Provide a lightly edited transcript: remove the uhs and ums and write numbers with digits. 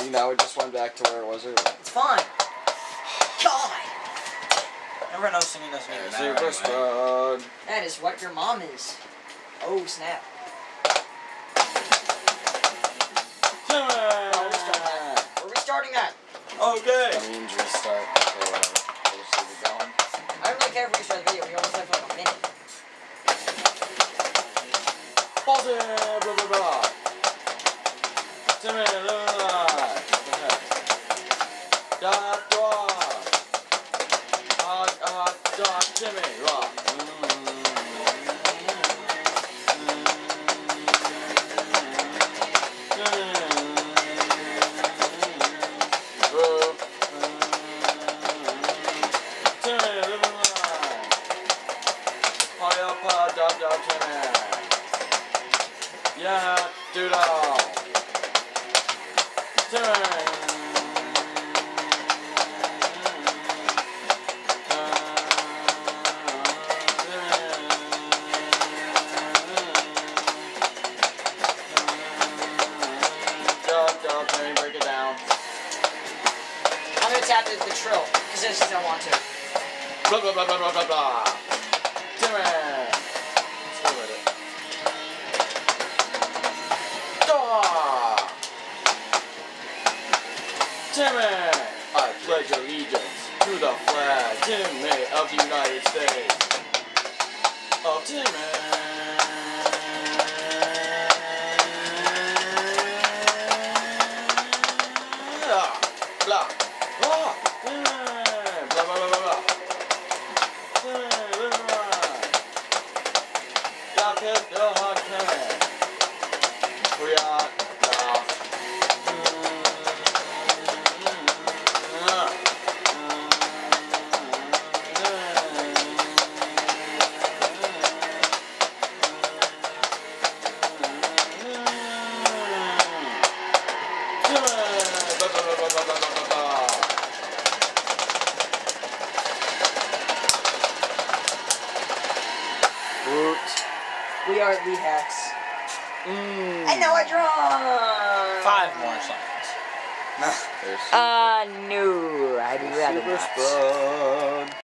See, now it just went back to where it was earlier. It's fine. God. Everyone knows singing doesn't even matter. That is what your mom is. Oh, snap. We're restarting that. Okay. That means restart. I don't really care if we restart the video. We almost left like a minute. Pause it. Blah, blah, blah. Yeah, doodle. Turn. Break it down. I'm gonna tap the trill, because I just don't want to. Blah blah blah blah blah blah blah. Turn. Timmy! I pledge allegiance to the flag, Timmy of the United States. Of Timmy. Blah, blah, blah, blah, blah, blah, blah. Timmy, blah, blah, blah. That's the hard Timmy. We are... We are the Hacks. And now I draw! 5 more songs. No. No, I'd rather not.